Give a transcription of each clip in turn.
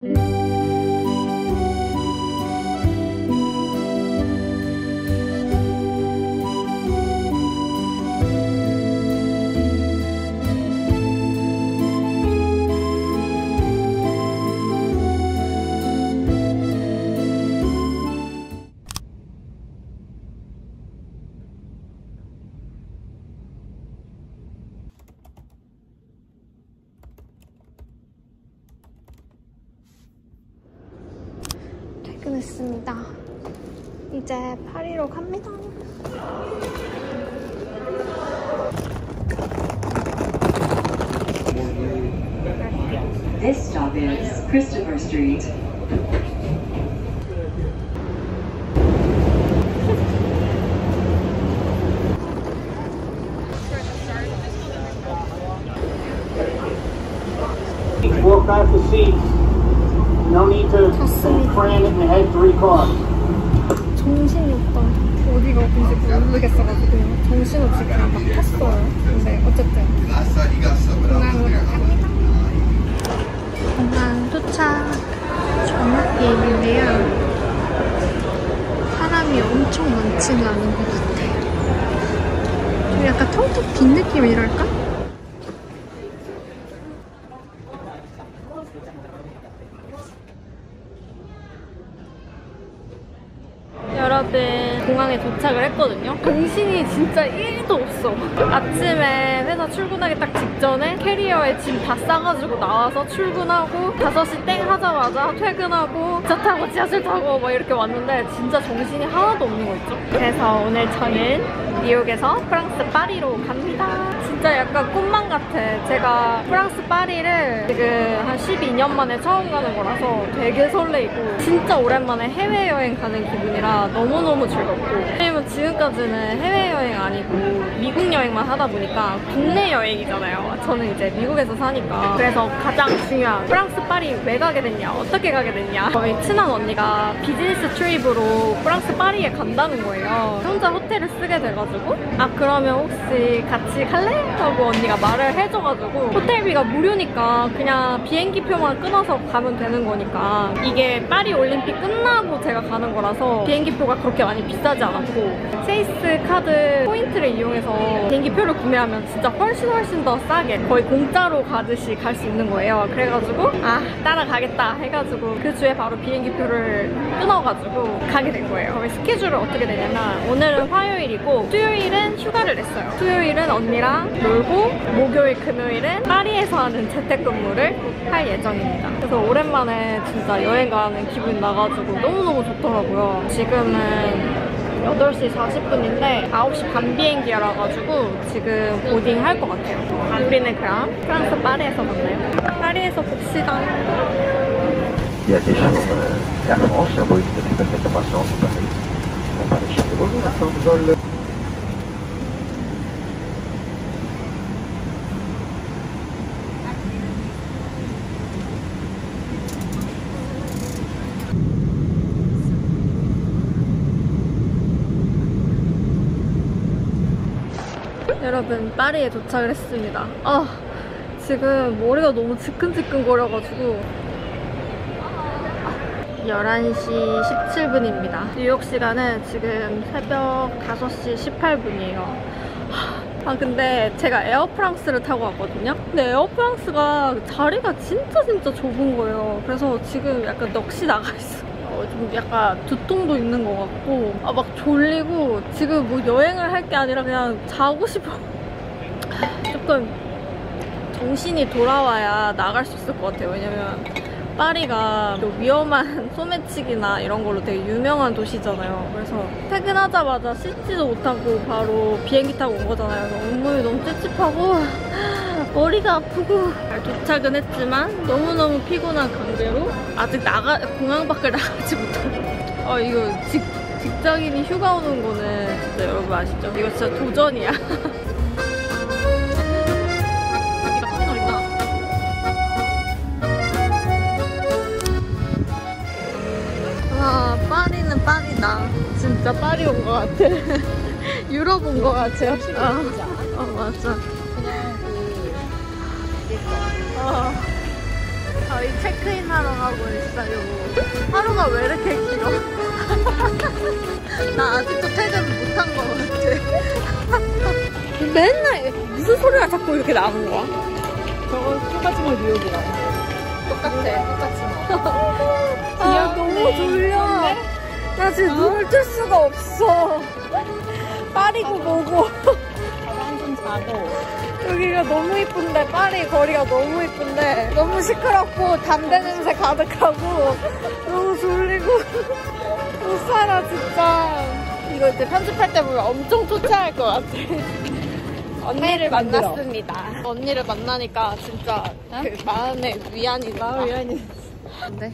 했습니다. 이제 파리로 갑니다. This stop is Christopher Street. Four class seats. No need to plan it and head three cars. 정신이 없다. 어디가 어딘지 모르겠어가지고 정신없이 그냥 막 탔어요. 근데 어쨌든 공항으로 갑니다. 공항 도착. 저녁 얘기인데요. 사람이 엄청 많지는 않은 것 같아요. 좀 약간 텅텅 빈 느낌이랄까? 공항에 도착을 했거든요. 정신이 진짜 1도 없어. 아침에 회사 출근하기 딱 직전에 캐리어에 짐 다 싸가지고 나와서 출근하고 5시 땡 하자마자 퇴근하고 차 타고 지하철 타고 막 이렇게 왔는데 진짜 정신이 하나도 없는 거 있죠? 그래서 오늘 저는 뉴욕에서 프랑스 파리로 갑니다. 진짜 약간 꿈만 같아. 제가 프랑스 파리를 지금 한 12년 만에 처음 가는 거라서 되게 설레이고 진짜 오랜만에 해외여행 가는 기분이라 너무너무 즐겁고, 왜냐면 지금까지는 해외여행 아니고 미국 여행만 하다 보니까 국내 여행이잖아요. 저는 이제 미국에서 사니까. 그래서 가장 중요한 프랑스 파리 왜 가게 됐냐, 어떻게 가게 됐냐. 저희 친한 언니가 비즈니스 트립으로 프랑스 파리에 간다는 거예요. 혼자 호텔을 쓰게 돼가지고 아 그러면 혹시 같이 갈래? 하고 언니가 말을 해줘가지고 호텔비가 무료니까 그냥 비행기표만 끊어서 가면 되는 거니까, 이게 파리 올림픽 끝나고 제가 가는 거라서 비행기표가 그렇게 많이 비싸지 않았고 체이스 카드 포인트를 이용해서 비행기표를 구매하면 진짜 훨씬 더 싸게 거의 공짜로 가듯이 갈 수 있는 거예요. 그래가지고 아 따라가겠다 해가지고 그 주에 바로 비행기표를 끊어가지고 가게 된 거예요. 그럼 스케줄을 어떻게 되냐면 오늘은 화요일이고 수요일은 휴가를 냈어요. 수요일은 언니랑 놀고 목요일 금요일은 파리에서 하는 재택근무를 할 예정입니다. 그래서 오랜만에 진짜 여행 가는 기분이 나가지고 너무너무 좋더라고요. 지금은 8시 40분인데 9시 반 비행기라 가지고 지금 보딩 할 것 같아요. 우리는 그럼 프랑스 파리에서 만나요. 파리에서 봅시다. 여러분, 파리에 도착을 했습니다. 아, 지금 머리가 너무 지끈지끈거려가지고 11시 17분입니다. 뉴욕 시간은 지금 새벽 5시 18분이에요. 아 근데 제가 에어프랑스를 타고 왔거든요. 근데 에어프랑스가 자리가 진짜 좁은 거예요. 그래서 지금 약간 넋이 나가 있어. 좀 약간 두통도 있는 것 같고 아, 막 졸리고 지금 뭐 여행을 할 게 아니라 그냥 자고 싶어. 조금 정신이 돌아와야 나갈 수 있을 것 같아요. 왜냐면 파리가 또 위험한 소매치기나 이런 걸로 되게 유명한 도시잖아요. 그래서 퇴근하자마자 씻지도 못하고 바로 비행기 타고 온 거잖아요. 그래서 온몸이 너무 찝찝하고 머리가 아프고 도착은 했지만 너무너무 피곤한 관계로 아직 공항 밖을 나가지 못하고 이거 직장인이 휴가 오는 거는 진짜 여러분 아시죠? 이거 진짜 도전이야. 와 파리는 파리다. 진짜 파리 온 거 같아. 유럽 온 거 같아요. 맞아. 저희 체크인 하러 가고요. 있어요. 하루가 왜 이렇게 길어? 나 아직도 퇴근 못한 거 같아. 맨날 무슨 소리가 자꾸 이렇게 나는 거야? 저거 똑같이 뭐 뉴욕이라. 똑같아. 아, 너무 졸려. 나 지금 눈을 뜰 수가 없어. 파리고 뭐고. 완전 작아. 여기가 너무 이쁜데, 파리 거리가 너무 이쁜데 너무 시끄럽고 담배 냄새 가득하고 너무 졸리고 못 살아 진짜. 이거 이제 편집할 때 보면 엄청 초췌할 것 같아. 언니를 만났습니다. 언니를 만나니까 진짜 그 마음의 위안이 안돼?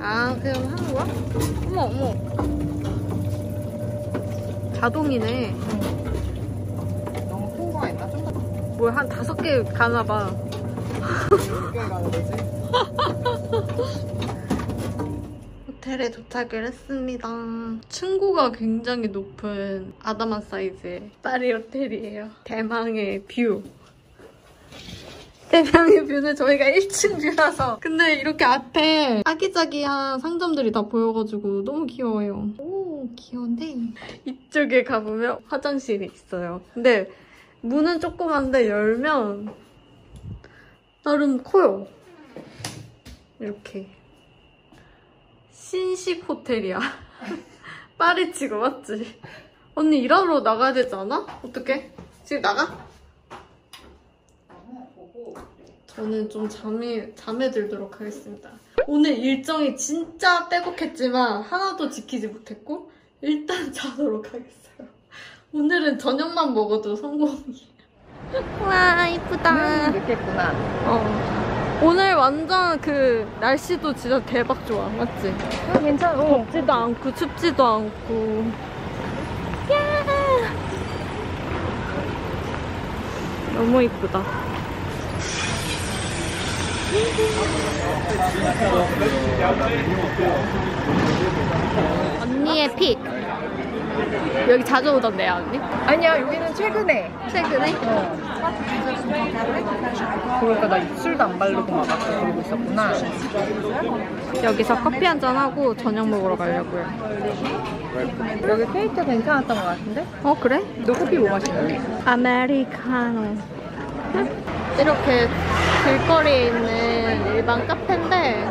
아 그럼 하는 거야? 어머 어머 자동이네. 뭘 한 5개 가나봐. 몇 개 가는 거지? 호텔에 도착을 했습니다. 층고가 굉장히 높은 아담한 사이즈의 파리 호텔이에요. 대망의 뷰. 대망의 뷰는 저희가 1층 뷰라서. 근데 이렇게 앞에 아기자기한 상점들이 다 보여가지고 너무 귀여워요. 오 귀여운데? 이쪽에 가보면 화장실이 있어요. 근데 문은 조그만데 열면 나름 커요. 이렇게 신식 호텔이야. 파리치고 맞지? 언니 일하러 나가야 되지 않아? 어떡해? 지금 나가? 저는 좀 잠에 들도록 하겠습니다. 오늘 일정이 진짜 빼곡했지만 하나도 지키지 못했고 일단 자도록 하겠어요. 오늘은 저녁만 먹어도 성공이에요. 와 이쁘다. 늦겠구나. 오늘 완전 그 날씨도 진짜 대박 좋아. 맞지? 괜찮아. 덥지도 않고 춥지도 않고. 야 너무 이쁘다. 언니의 픽. 여기 자주 오던데요 언니? 아니야 여기는 최근에? 그러니까 나 입술도 안 바르고 막 그러고 있었구나. 여기서 커피 한잔 하고 저녁 먹으러 가려고요. 여기 페이트 괜찮았던 것 같은데? 어 그래? 너 커피 뭐 마시나요? 아메리카노. 이렇게 길거리에 있는 일반 카페인데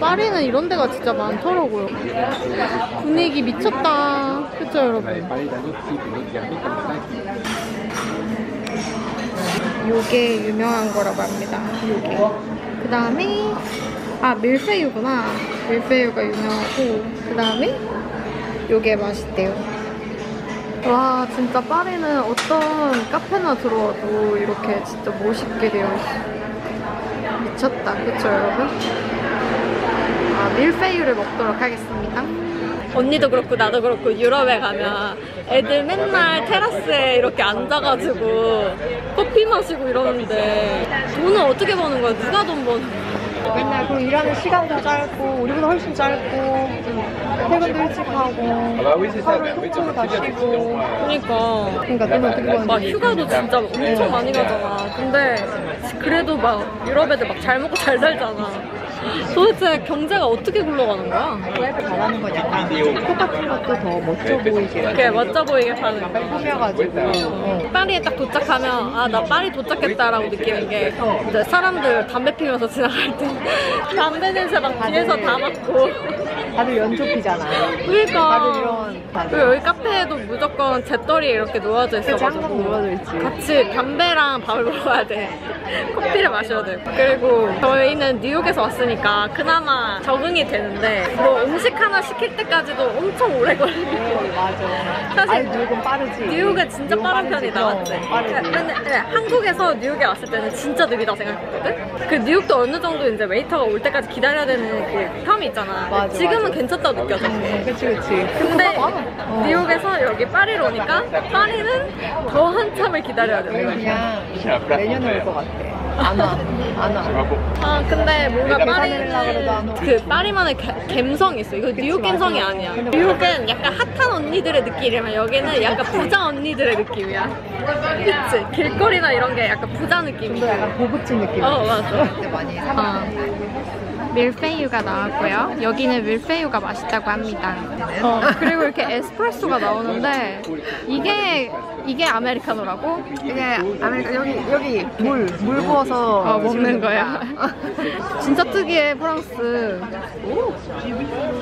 파리는 이런 데가 진짜 많더라고요. 분위기 미쳤다. 그쵸 여러분? 요게 유명한 거라고 합니다. 요게. 그 다음에 아 밀푀유구나. 밀푀유가 유명하고 그 다음에 요게 맛있대요. 와 진짜 파리는 어떤 카페나 들어와도 이렇게 진짜 멋있게 되어 있어. 미쳤다 그쵸 여러분? 아 밀푀유를 먹도록 하겠습니다. 언니도 그렇고 나도 그렇고 유럽에 가면 애들 맨날 테라스에 이렇게 앉아가지고 커피 마시고 이러는데 돈을 어떻게 버는 거야? 누가 돈 버는 거야? 맨날 그리고 일하는 시간도 짧고 우리보다 훨씬 짧고 퇴근도 일찍 하고 하루에 조금 다 쉬고. 그러니까 막 휴가도 진짜 엄청 많이 가잖아. 근데 그래도 막 유럽 애들 막 잘 먹고 잘 살잖아. 도대체 경제가 어떻게 굴러가는 거야? 그래프 잘하는 건 약간 똑같은 것도 더 멋져 보이게 이렇게 멋져 보이게 사는 거 꾸며가지고. 파리에 딱 도착하면 아 나 파리 도착했다라고 느끼는 게 이제 사람들 담배 피면서 지나갈 때 담배 냄새 막 뒤에서 다 맡고 다들 연초피잖아. 그러니까 그리고 여기 카페에도 무조건 재떨이에 이렇게 놓아져 있어가지고 놓아져 있지. 같이 담배랑 밥을 먹어야 돼. 커피를 마셔야 돼. 그리고 저희는 뉴욕에서 왔으니까 그나마 적응이 되는데 뭐 음식 하나 시킬 때까지도 엄청 오래 걸리고. 맞아. 사실 뉴욕은 빠르지. 뉴욕은 진짜 빠른 편이다. 맞지? 한국에서 뉴욕에 왔을 때는 진짜 느리다 생각했거든? 그 뉴욕도 어느 정도 이제 웨이터가 올 때까지 기다려야 되는 그 텀이 있잖아. 맞아, 지금은 맞아. 괜찮다 느껴져. 그치. 근데 뉴욕에서 여기 파리로 오니까 파리는 더 한참을 기다려야 돼. 그냥 내년에 올 것 같아. 아 근데 뭔가 파리는 그 파리만의 감성이 있어. 이거 뉴욕 감성이 아니야. 뉴욕은 약간 핫한 언니들의 느낌이지만 여기는 약간 부자 언니들의 느낌이야. 그치? 길거리나 이런 게 약간 부자 느낌이야. 약간 고급진 느낌. 어 맞아. 많이 사먹는 밀푀유가 나왔고요. 여기는 밀푀유가 맛있다고 합니다. 그리고 이렇게 에스프레소가 나오는데 이게 아메리카노라고? 이게 아메리카 여기 물 부어서 먹는 거야. 진짜 특이해 프랑스.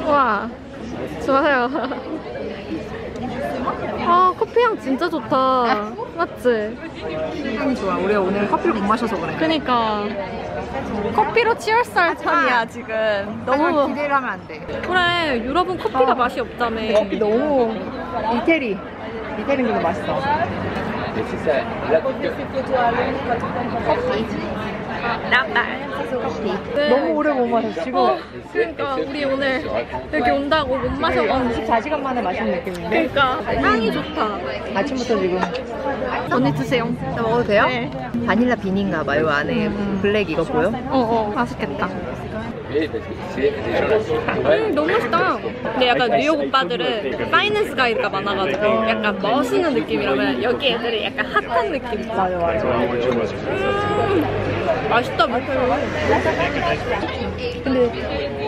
와 좋아요. 아 커피향 진짜 좋다. 맞지? 향이 좋아. 우리가 오늘 커피를 못 마셔서 그래. 그니까 커피로 치얼스할 판이야 지금. 너무 기대를 하면 안 돼. 그래 유럽은 커피가 맛이 없다며. 커피 너무 이태리 그거 맛있어. 너무 오래 못 마셔 지금. 그러니까 우리 오늘 여기 온다고 못 마셔가지고 24시간 만에 마신 느낌인데. 그러니까 향이 좋다. 아침부터 지금. 언니 드세요. 나 먹어도 돼요? 네. 바닐라 빈인가 봐요. 안에 블랙 이거 보여? 어어 맛있겠다. 너무 맛있다. 근데 약간 뉴욕 오빠들은 파이낸스 가이드가 많아가지고 약간 멋있는 느낌이라면 여기 애들이 약간 핫한 느낌. 맞아. 맛있다. 근데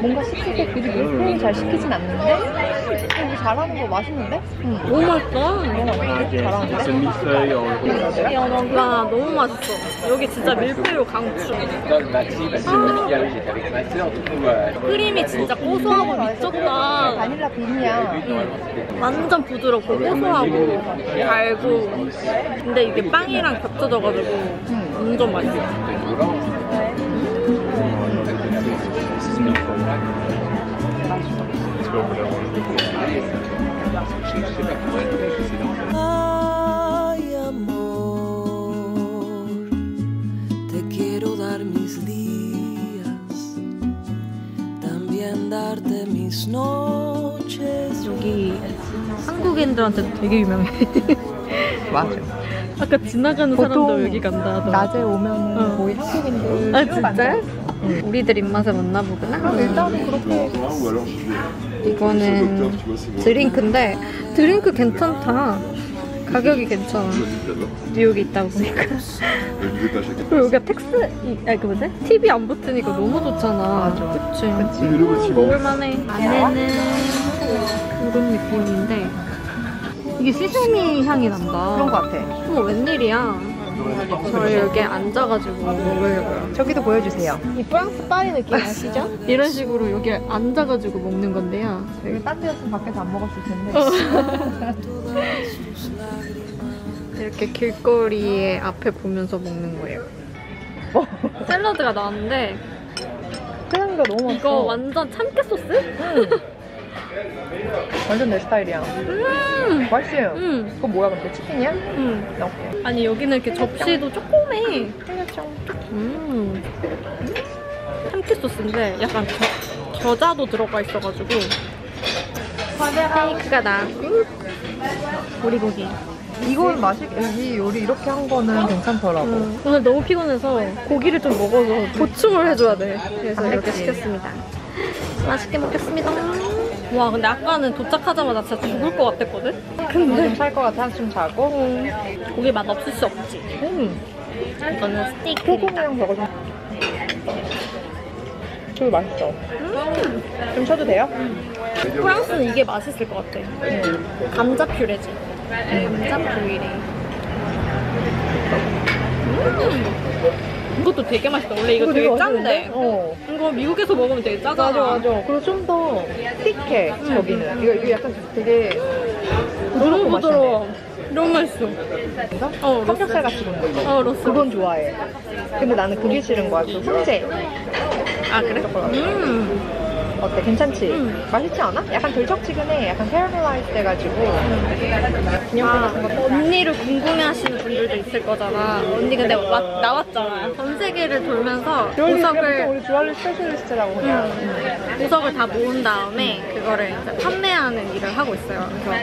뭔가 시킬 때 그리 물품이 잘 시키진 않는데 이거 잘하는 거 맛있는데? 응. 너무 맛있다. 잘하는데? 와 너무 맛있어. 여기 진짜 밀푀유 강추. 크림이 진짜 고소하고 미쳤다. 바닐라 빈이야. 완전 부드럽고 고소하고 달고. 근데 이게 빵이랑 겹쳐져가지고 완전 맛있어. Ay, amor, te quiero dar mis días, también darte mis noches. 여기 한국인들한테 되게 유명해. 맞아. 아까 지나가는 사람도 여기 간다. 낮에 오면 거의 한국인들. 아 진짜요? 우리들 입맛에 맞나 보구나. 일단은 그렇게. 이거는 드링크인데 드링크 괜찮다. 가격이 괜찮아. 뉴욕에 있다 보니까. 그리고 여기가 텍스, 아니 그 뭐지? TV 안 붙으니까 너무 좋잖아. 그치? 먹을만해. 안에는 그런 느낌인데 이게 시즈니 향이 난다. 그런 것 같아. 어머 웬일이야. 저희 여기 앉아가지고 먹으려고요. 저기도 보여주세요. 이 프랑스 파리 느낌 아시죠? 이런 식으로 여기 앉아가지고 먹는 건데요. 여기 딴 데였으면 밖에서 안 먹었을 텐데. 이렇게 길거리에 앞에 보면서 먹는 거예요. 샐러드가 나왔는데 크림이가 너무 맛있어. 이거 완전 참깨 소스? 완전 내 스타일이야. 맛있어요. 그거 뭐야 근데 치킨이야? 오케이. 아니 여기는 이렇게 접시도 조그매. 참치 소스인데 약간 겨자도 들어가 있어가지고 페이크가 나. 오리고기. 이건 이 요리 이렇게 한 거는 괜찮더라고. 오늘 너무 피곤해서 고기를 좀 먹어서 보충을 해줘야 돼. 그래서 이렇게 시켰습니다. 맛있게 먹겠습니다. 와 근데 아까는 도착하자마자 진짜 죽을 것 같았거든? 근데 좀 살 것 같아. 한숨 자고 고기 맛 없을 수 없지. 이거는 스테이크 소금이랑 저거 좀 맛있어. 좀 쳐도 돼요? 프랑스는 이게 맛있을 것 같아. 감자 퓨레지. 감자 퓨레. 이것도 되게 맛있다. 원래 이거 되게 짠데. 이거 미국에서 먹으면 되게 짜잖아. 맞아. 그리고 좀 더 틱해, 저기는. 이거 약간 되게 너무 부드러워. 너무 맛있어. 진짜? 삼겹살 같이 먹는 거. 로스. 그건 좋아해. 근데 나는 그게 싫은 거야. 그 훈제. 아, 그래? 어때? 괜찮지? 맛있지 않아? 약간 들쩍지근해. 약간 캐러멜라이즈 돼가지고. 언니를 궁금해하시는 분들도 있을 거잖아. 언니 근데 나왔잖아. 전 세계를 돌면서 우리 주얼리 스페셜리스트라고 그냥 보석을 다 모은 다음에 그거를 이제 판매하는 일을 하고 있어요. 그래서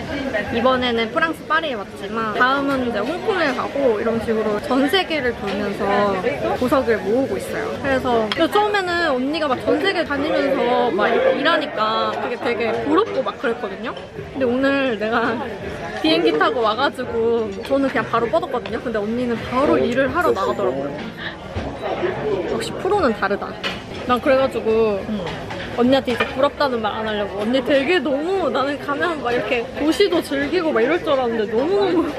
이번에는 프랑스 파리에 왔지만 다음은 이제 홍콩에 가고 이런 식으로 전 세계를 돌면서 보석을 모으고 있어요. 그래서 처음에는 언니가 막 전 세계 다니면서 막 일하니까 되게 부럽고 막 그랬거든요. 근데 오늘 내가 비행기 타고 와가지고 저는 그냥 바로 뻗었거든요. 근데 언니는 바로 일을 하러 나가더라고요. 역시 프로는 다르다. 난 그래가지고 언니한테 이제 부럽다는 말 안 하려고. 언니 되게 너무, 나는 가면 막 이렇게 도시도 즐기고 막 이럴 줄 알았는데 너무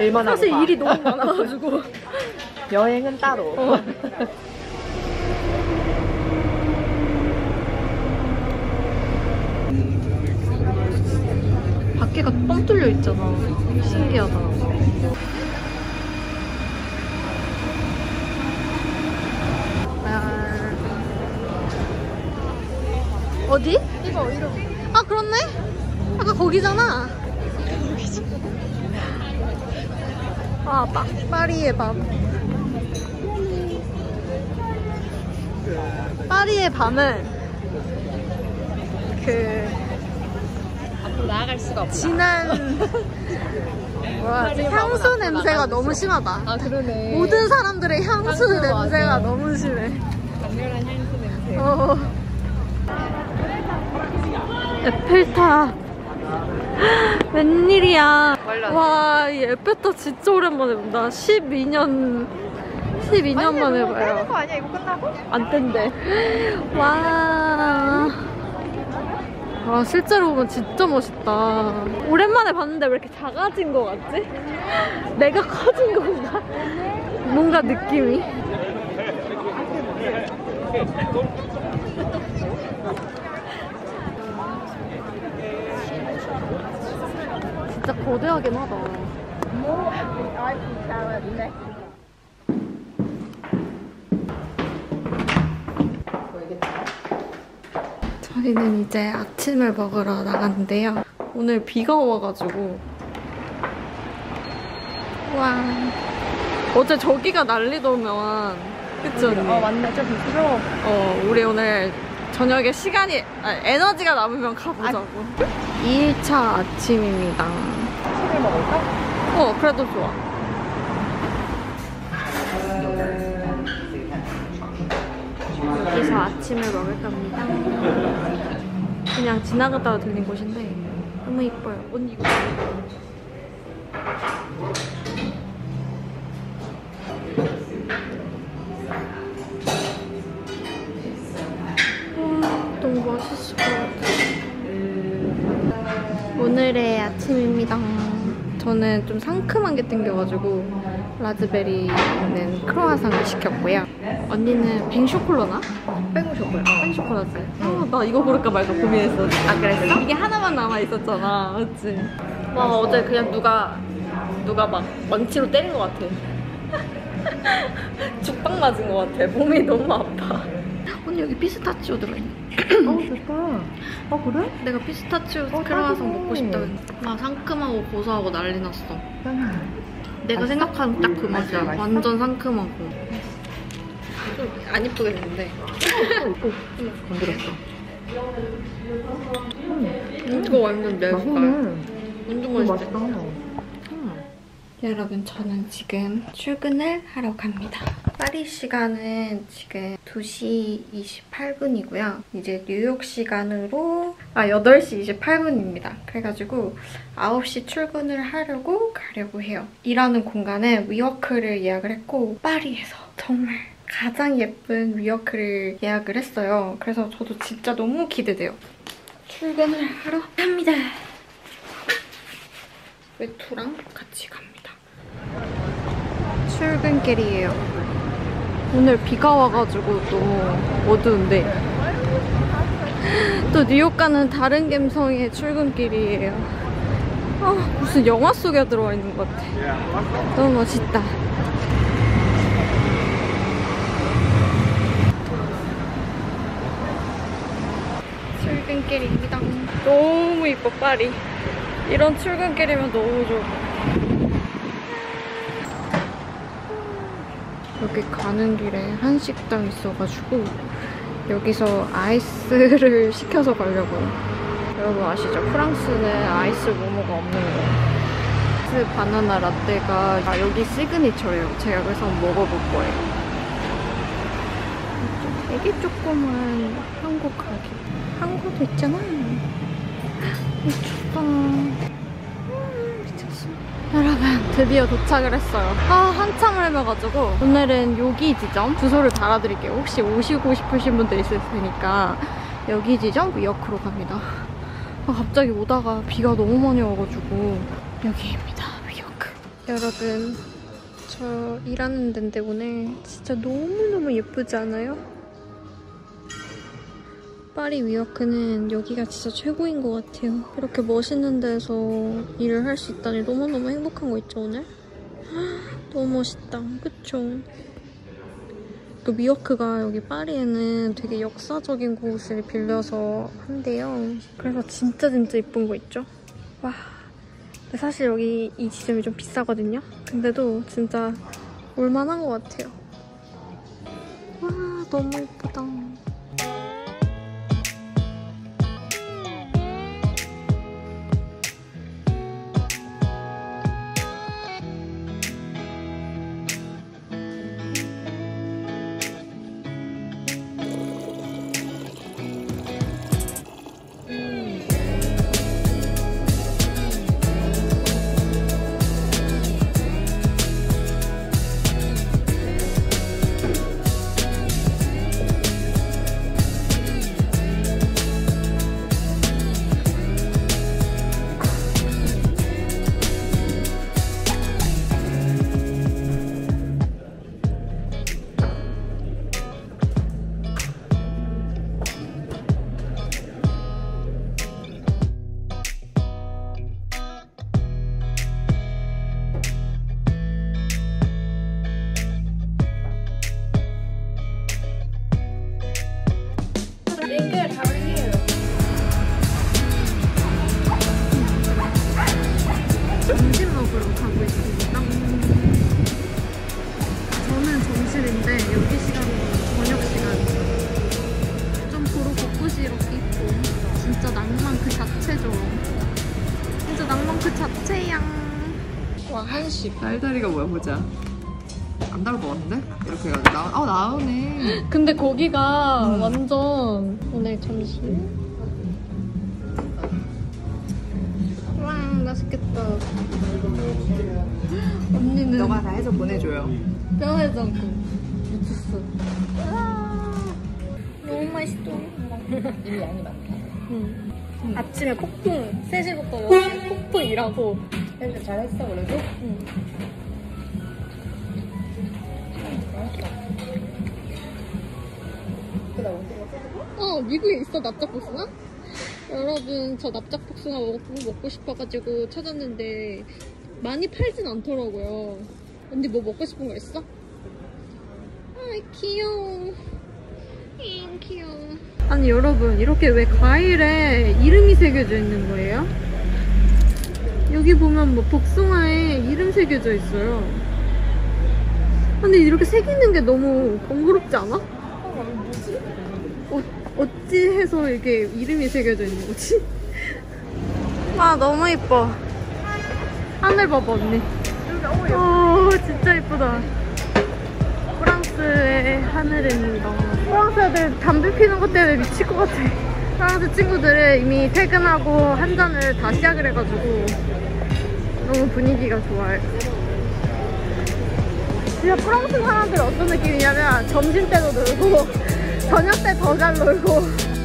일만 사실 하고 일이 너무 많아가지고 여행은 따로. 밖에가 뻥 뚫려 있잖아. 신기하다. 어디? 이거 이름. 아 그렇네? 아까 거기잖아. 아 파리의 밤. 파리의 밤은 그 나아갈 수가 없다. 진한 뭐라 하지? 향수 냄새가 너무 심하다. 아 그러네. 모든 사람들의 향수 냄새가 맞아. 너무 심해. 강렬한 향수 냄새. 에펠탑. 웬일이야. 와, 이 에펠탑 진짜 오랜만에 본다. 12년 아니, 만에 봐요. 떼는 거 아니야? 이거 끝나고? 안 뗀대. 와. 아 실제로 보면 진짜 멋있다. 오랜만에 봤는데 왜 이렇게 작아진 거 같지? 내가 커진 건가? 뭔가 느낌이. 진짜 거대하긴 하다. 저희는 이제 아침을 먹으러 나갔는데요. 오늘 비가 와가지고 와 어제 저기가 난리더만. 그쵸 언니? 어 맞네. 좀 부끄러워. 어 우리 오늘 저녁에 시간이 에너지가 남으면 가보자고. 2일차 아침입니다. 술을 먹을까? 어 그래도 좋아. 여기서 아침을 먹을 겁니다. 그냥 지나갔다가 들린 곳인데 너무 이뻐요. 언니 이거 너무 맛있을 것 같아. 오늘의 아침입니다. 저는 좀 상큼한 게 땡겨가지고 라즈베리 있는 크로아상을 시켰고요. 언니는 뱅쇼콜라나? 뱅쇼콜라. 뱅쇼콜라지. 아, 나 이거 고를까 말까 고민했어. 아 그랬어? 이게 하나만 남아 있었잖아. 그치? 와 어제 그냥 누가 막 먼치로 때린 것 같아. 죽빵 맞은 것 같아. 몸이 너무 아파. 언니 여기 피스타치오 들어있네. 어 좋다. 아 그래? 내가 피스타치오 크로아상 먹고 싶다. 막 상큼하고 고소하고 난리 났어. 내가 맛있어? 생각한 딱 그 맛이야. 맛있어? 완전 상큼하고. 좀 안 이쁘겠는데. 건드렸어. 이거 완전 내 맛있네. 완전 맛있어. 여러분 저는 지금 출근을 하러 갑니다. 파리 시간은 지금 2시 28분이고요. 이제 뉴욕 시간으로 8시 28분입니다. 그래가지고 9시 출근을 하려고 가려고 해요. 일하는 공간에 위워크를 예약을 했고 파리에서 정말 가장 예쁜 위워크를 예약을 했어요. 그래서 저도 진짜 너무 기대돼요. 출근을 하러 갑니다. 외투랑 같이 갑니다. 출근길이에요. 오늘 비가 와가지고 너무 어두운데 또 뉴욕과는 다른 감성의 출근길이에요. 아, 무슨 영화 속에 들어와 있는 것 같아. 너무 멋있다. 출근길입니다. 너무 이뻐 파리. 이런 출근길이면 너무 좋을 것 같아. 여기 가는 길에 한식당 있어가지고 여기서 아이스를 시켜서 가려고요. 여러분 아시죠? 프랑스는 아이스 모모가 없는 거예요. 아이스 바나나 라떼가 여기 시그니처예요. 제가 그래서 먹어볼 거예요. 되게 조그만 한국 가게. 한국도 있잖아. 미쳤다. 미쳤어. 여러분 드디어 도착을 했어요. 아, 한참을 헤매가지고 오늘은 여기 지점 주소를 달아드릴게요. 혹시 오시고 싶으신 분들 있을 테니까 여기 지점 위역으로 갑니다. 아, 갑자기 오다가 비가 너무 많이 와가지고 여기입니다. 위역. 여러분, 저 일하는 데인데 오늘 진짜 너무너무 예쁘지 않아요? 파리 위워크는 여기가 진짜 최고인 것 같아요. 이렇게 멋있는 데서 일을 할 수 있다니 너무너무 행복한 거 있죠, 오늘? 너무 멋있다, 그쵸? 그 위워크가 여기 파리에는 되게 역사적인 곳을 빌려서 한대요. 그래서 진짜 예쁜 거 있죠? 와, 근데 사실 여기 이 지점이 좀 비싸거든요? 근데도 진짜 올만한 것 같아요. 와, 너무 예쁘다. 날다리가 뭐야, 보자. 안 나올 것 같은데? 이렇게 해가지고 나오네. 근데 거기가 완전 오늘 점심. 와, 맛있겠다. 언니는 너가 다 해서 보내줘요. 뼈해장국 미쳤어. 너무 맛있어. 이 양이 많다. 아침에 콕풍 3시부터 6시 콕풍 일하고. 근데 잘했어, 그래도? 응. 미국에 있어, 납작복숭아? 여러분, 저 납작복숭아 먹고 싶어가지고 찾았는데 많이 팔진 않더라고요. 언니 뭐 먹고 싶은 거 있어? 아이, 귀여워. 잉, 귀여워. 아니, 여러분, 이렇게 왜 과일에 이름이 새겨져 있는 거예요? 여기 보면 뭐 복숭아에 이름 새겨져 있어요. 근데 이렇게 새기는 게 너무 번거롭지 않아? 뭐지? 어찌 해서 이렇게 이름이 새겨져 있는 거지? 와, 너무 예뻐. 하늘 봐봐, 언니. 오, 진짜 예쁘다. 프랑스의 하늘은 너무. 프랑스 애들 담배 피는 것 때문에 미칠 것 같아. 프랑스 친구들은 이미 퇴근하고 한 잔을 다 시작을 해가지고 너무 분위기가 좋아요. 진짜 프랑스 사람들 어떤 느낌이냐면 점심 때도 놀고 저녁 때 더 잘 놀고